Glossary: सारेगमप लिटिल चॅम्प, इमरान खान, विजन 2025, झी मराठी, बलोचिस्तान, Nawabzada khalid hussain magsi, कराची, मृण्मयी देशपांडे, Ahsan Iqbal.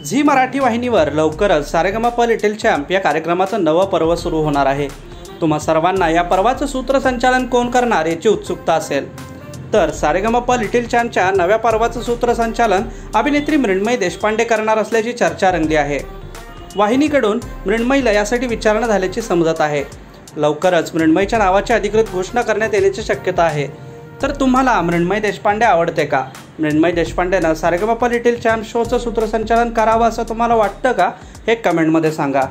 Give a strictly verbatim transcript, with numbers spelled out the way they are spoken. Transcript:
झी मराठी वाहिनीवर लवकरच सारेगमप लिटिल चॅम्प या कार्यक्रमाचं नवं पर्व सुरू होणार आहे। तुम्हा सर्वांना या पर्वाचं सूत्रसंचालन कोण करणार याची उत्सुकता असेल, तर सारेगमप लिटिल चॅम्पच्या नव्या पर्वाचं सूत्रसंचालन अभिनेत्री मृण्मयी देशपांडे करणार असल्याची चर्चा रंगली आहे। वाहिनीकडून मृण्मयीला यासाठी विचारणा झाल्याची समजत आहे। लवकरच मृण्मयीच्या नावाची अधिकृत घोषणा करण्यात येण्याची शक्यता आहे। तर तुम्हाला मृण्मयी देशपांडे आवडते का? मृण्मयी देशपांडेनं सारेगमप लिटिल चॅम्प शोचं सूत्रसंचालन करावं असं तुम्हाला वाटतं का? हे कमेंटमध्ये सांगा।